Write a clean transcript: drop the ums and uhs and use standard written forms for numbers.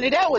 It out with